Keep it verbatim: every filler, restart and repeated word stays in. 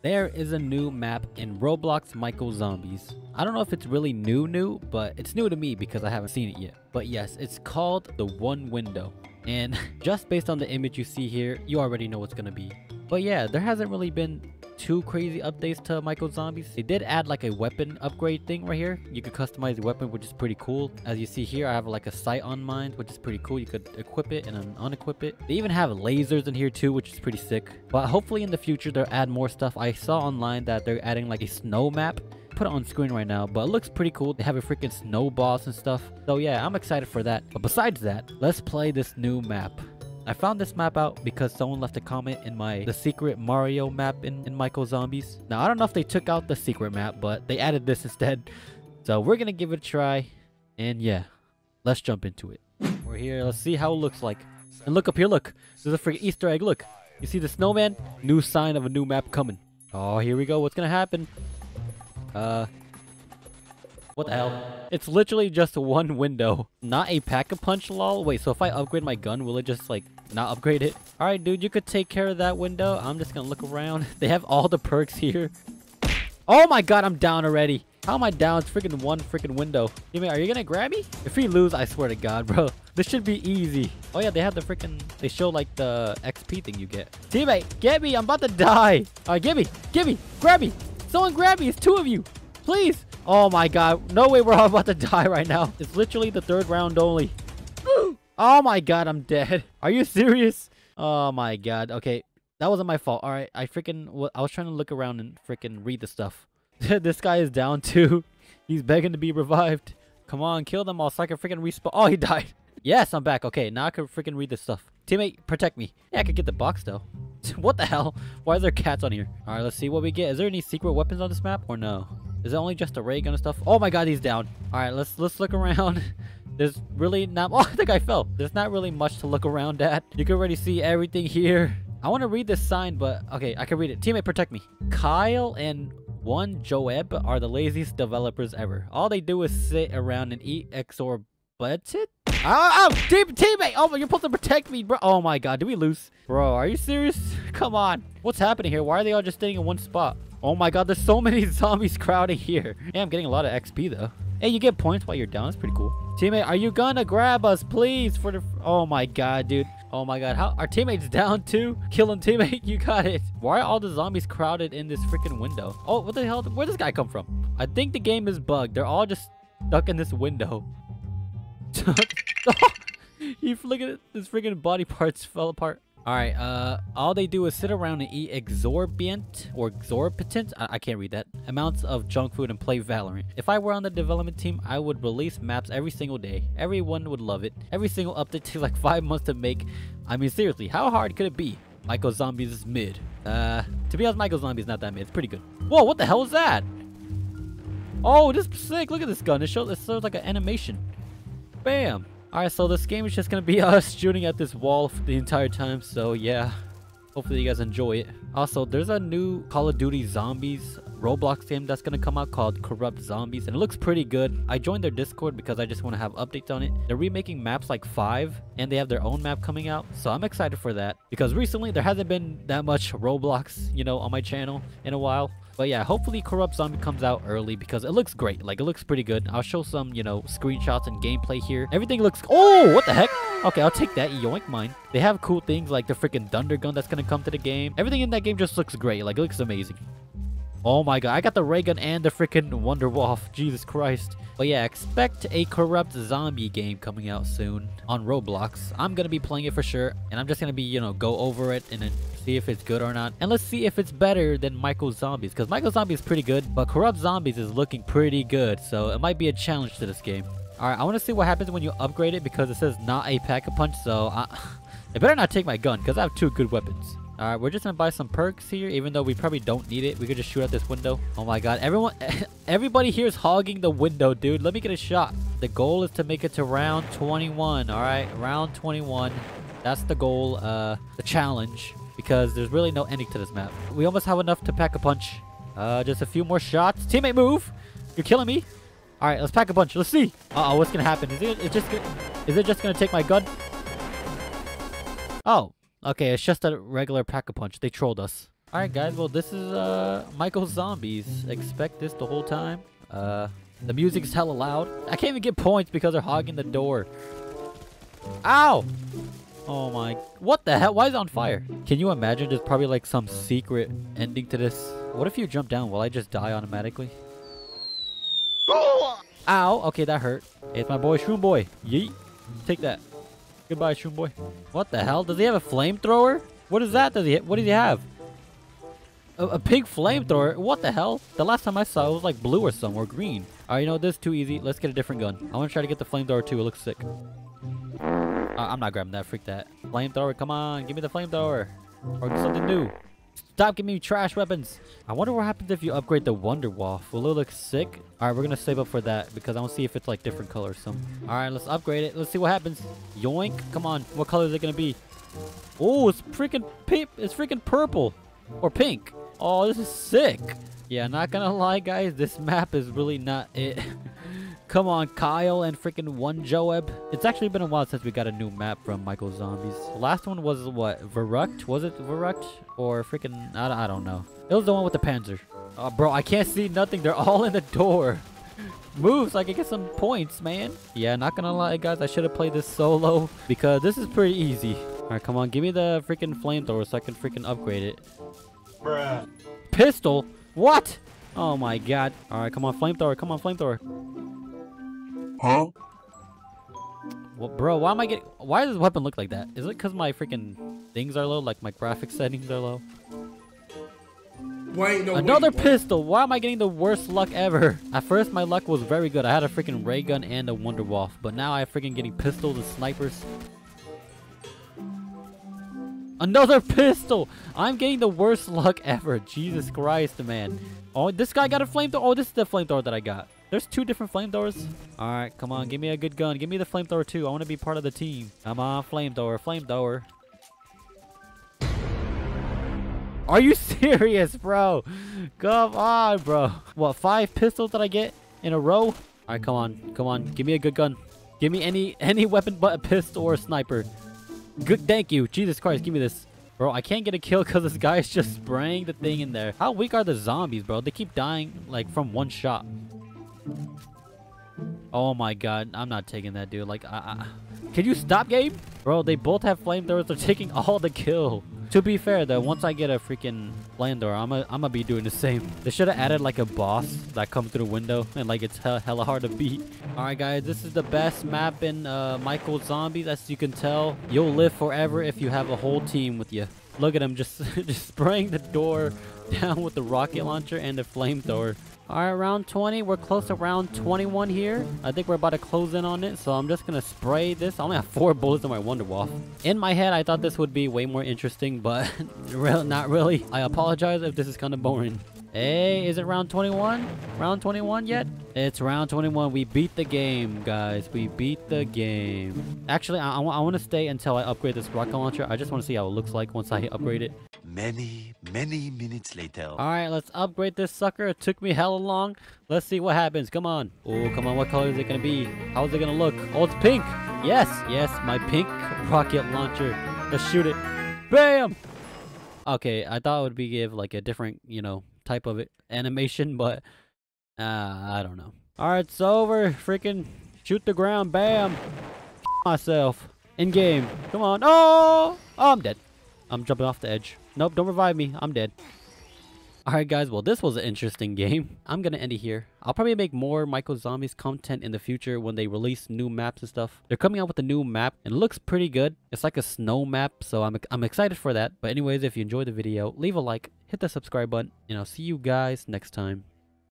There is a new map in Roblox Michael Zombies. I don't know if it's really new new, but it's new to me because I haven't seen it yet. But yes, it's called the One Window. And just based on the image you see here, you already know what's gonna be. But yeah, there hasn't really been two crazy updates to Michael Zombies. They did add like a weapon upgrade thing right here. You could customize the weapon, which is pretty cool. As you see here, I have like a sight on mine, which is pretty cool. You could equip it and then unequip it. They even have lasers in here too, which is pretty sick. But hopefully in the future they'll add more stuff. I saw online that they're adding like a snow map. Put it on screen right now, but it looks pretty cool. They have a freaking snow boss and stuff. So yeah, I'm excited for that. But besides that, let's play this new map. I found this map out because someone left a comment in my the secret Mario map in, in Michael Zombies. Now, I don't know if they took out the secret map, but they added this instead. So we're going to give it a try. And yeah, let's jump into it. We're here. Let's see how it looks like. And look up here. Look, there's a freaking Easter egg. Look, you see the snowman? New sign of a new map coming. Oh, here we go. What's going to happen? Uh, what the hell? It's literally just one window. Not a pack-a-punch, lol. Wait, so if I upgrade my gun, will it just, like, not upgrade it? Alright, dude, you could take care of that window. I'm just gonna look around. They have all the perks here. Oh my god, I'm down already. How am I down? It's freaking one freaking window. You mean, are you gonna grab me? If we lose, I swear to god, bro. This should be easy. Oh yeah, they have the freaking... They show, like, the X P thing you get. Teammate, get me! I'm about to die! Alright, get me! Get me! Grab me! Someone grab me! It's two of you! Please! Oh my god. No way we're all about to die right now. It's literally the third round only. Oh my god, I'm dead. Are you serious? Oh my god. Okay. That wasn't my fault. Alright, I freaking... I was trying to look around and freaking read the stuff. This guy is down too. He's begging to be revived. Come on, kill them all so I can freaking respawn. Oh, he died. Yes, I'm back. Okay, now I can freaking read this stuff. Teammate, protect me. Yeah, I could get the box though. What the hell? Why are there cats on here? Alright, let's see what we get. Is there any secret weapons on this map or no? Is it only just a ray gun and stuff? Oh my god, he's down. All right, let's let's look around. There's really not... Oh, the guy fell. There's not really much to look around at. You can already see everything here. I want to read this sign, but... Okay, I can read it. Teammate, protect me. Kyle and one Joeb are the laziest developers ever. All they do is sit around and eat X O R butted. Oh, oh team, teammate! Oh, you're supposed to protect me, bro. Oh my god, did we lose? Bro, are you serious? Come on. What's happening here? Why are they all just sitting in one spot? Oh my god, there's so many zombies crowding here. Yeah, I'm getting a lot of X P though. Hey, you get points while you're down. That's pretty cool. Teammate, are you gonna grab us, please? For the... Oh my god, dude. Oh my god, how... Our teammate's down too. Kill him, teammate. You got it. Why are all the zombies crowded in this freaking window? Oh, what the hell? Where'd this guy come from? I think the game is bugged. They're all just stuck in this window. You flicking it. His freaking body parts fell apart. All right, uh, all they do is sit around and eat exorbitant or exorbitant, I, I can't read that, amounts of junk food and play Valorant. If I were on the development team, I would release maps every single day. Everyone would love it. Every single update takes like five months to make. I mean, seriously, how hard could it be? Michael Zombies is mid. Uh, to be honest, Michael Zombies is not that mid. It's pretty good. Whoa, what the hell is that? Oh, this is sick. Look at this gun. It shows, it shows like an animation. Bam. Alright, so this game is just going to be us shooting at this wall for the entire time, so yeah. Hopefully you guys enjoy it. Also, there's a new Call of Duty Zombies Roblox game that's going to come out called Corrupt Zombies, and it looks pretty good. I joined their Discord because I just want to have updates on it. They're remaking maps like five, and they have their own map coming out, so I'm excited for that. Because recently, there hasn't been that much Roblox, you know, on my channel in a while. But yeah, hopefully Corrupt Zombie comes out early because it looks great. Like, it looks pretty good. I'll show some, you know, screenshots and gameplay here. Everything looks... Oh, what the heck? Okay, I'll take that. Yoink mine. They have cool things like the freaking Thunder Gun that's going to come to the game. Everything in that game just looks great. Like, it looks amazing. Oh my god, I got the Ray Gun and the freaking Wonder Wolf. Jesus Christ. But yeah, expect a Corrupt Zombie game coming out soon on Roblox. I'm going to be playing it for sure. And I'm just going to be, you know, go over it and then... see if it's good or not, and let's see if it's better than Michael Zombies, because Michael Zombies is pretty good, but Corrupt Zombies is looking pretty good, so it might be a challenge to this game. All right, I want to see what happens when you upgrade it, because it says not a pack-a-punch, so I, I better not take my gun because I have two good weapons. All right, we're just gonna buy some perks here, even though we probably don't need it. We could just shoot out this window. Oh my god, everyone everybody here is hogging the window, dude. Let me get a shot. The goal is to make it to round twenty-one. All right, round twenty-one, that's the goal, uh the challenge, because there's really no ending to this map. We almost have enough to pack a punch. Uh, just a few more shots. Teammate, move! You're killing me. All right, let's pack a punch. Let's see. Uh oh, what's gonna happen? Is it, it's just, is it just gonna take my gun? Oh, okay. It's just a regular pack a punch. They trolled us. Alright guys, well this is uh, Michael Zombies. Expect this the whole time. Uh, the music's hella loud. I can't even get points because they're hogging the door. Ow! Oh my... What the hell? Why is it on fire? Can you imagine? There's probably like some secret ending to this. What if you jump down? Will I just die automatically? Oh! Ow! Okay, that hurt. It's my boy Shroom Boy. Yeet. Take that. Goodbye, Shroom Boy. What the hell? Does he have a flamethrower? What is that? Does he? What does he have? A, a pink flamethrower? What the hell? The last time I saw it was like blue or somewhere green. Alright, you know, this is too easy. Let's get a different gun. I want to try to get the flamethrower too. It looks sick. Uh, I'm not grabbing that. Freak that. Flamethrower, come on. Give me the flamethrower. Or something new. Stop giving me trash weapons. I wonder what happens if you upgrade the Wonder Wolf. Will it look sick? Alright, we're going to save up for that because I want to see if it's like different colors or something. Alright, let's upgrade it. Let's see what happens. Yoink. Come on. What color is it going to be? Oh, it's freaking pink. It's freaking purple. Or pink. Oh, this is sick. Yeah, not gonna lie, guys. This map is really not it. Come on, Kyle and freaking one Joeb. It's actually been a while since we got a new map from Michael Zombies. The last one was what? Verruckt? Was it Verruckt? Or freaking... I, I don't know. It was the one with the Panzer. Uh, bro, I can't see nothing. They're all in the door. Move so I can get some points, man. Yeah, not gonna lie, guys. I should have played this solo because this is pretty easy. Alright, come on. Give me the freaking flamethrower so I can freaking upgrade it. Bruh. Pistol? What? Oh my god. Alright, come on, flamethrower. Come on, flamethrower. Huh? Well, bro, why am I getting... Why does this weapon look like that? Is it because my freaking things are low? Like, my graphic settings are low? Wait, no, Another wait, pistol! Wait. Why am I getting the worst luck ever? At first, my luck was very good. I had a freaking Ray Gun and a Wonder Wolf. But now I'm freaking getting pistols and snipers. Another pistol! I'm getting the worst luck ever. Jesus Christ, man. Oh, this guy got a flamethrower. Oh, this is the flamethrower that I got. There's two different flamethrowers. Alright, come on. Give me a good gun. Give me the flamethrower too. I want to be part of the team. Come on, flamethrower. Flamethrower. Are you serious, bro? Come on, bro. What, five pistols that I get in a row? Alright, come on. Come on. Give me a good gun. Give me any any weapon but a pistol or a sniper. Good, thank you. Jesus Christ, give me this. Bro, I can't get a kill because this guy is just spraying the thing in there. How weak are the zombies, bro? They keep dying, like, from one shot. Oh my god, I'm not taking that, dude. Like, uh, uh. Can you stop, game? Bro, they both have flamethrowers. They're taking all the kill. To be fair, though, once I get a freaking flamethrower, I'm gonna I'm be doing the same. They should have added, like, a boss that comes through the window, and, like, it's he hella hard to beat. Alright, guys, this is the best map in uh, Michael Zombies. As you can tell, you'll live forever if you have a whole team with you. Look at him just, just spraying the door down with the rocket launcher and the flamethrower. Alright, round twenty. We're close to round twenty-one here. I think we're about to close in on it, so I'm just gonna spray this. I only have four bullets in my Wonder Wolf. In my head, I thought this would be way more interesting, but not really. I apologize if this is kind of boring. Hey, is it round twenty-one? Round twenty-one yet? It's round twenty-one. We beat the game, guys. We beat the game. Actually, I, I, I want to stay until I upgrade this rocket launcher. I just want to see how it looks like once I upgrade it. Many, many minutes later. Alright, let's upgrade this sucker. It took me hella long. Let's see what happens. Come on. Oh, come on. What color is it going to be? How is it going to look? Oh, it's pink. Yes, yes. My pink rocket launcher. Let's shoot it. Bam! Okay, I thought it would be give like a different, you know, type of it, animation, but uh, I don't know. All right, it's over. Freaking shoot the ground. Bam. Myself. In game. Come on. Oh! Oh, I'm dead. I'm jumping off the edge. Nope, don't revive me. I'm dead. All right, guys. Well, this was an interesting game. I'm going to end it here. I'll probably make more Michael Zombies content in the future when they release new maps and stuff. They're coming out with a new map and it looks pretty good. It's like a snow map, so I'm, I'm excited for that. But anyways, if you enjoyed the video, leave a like, hit the subscribe button, and I'll see you guys next time.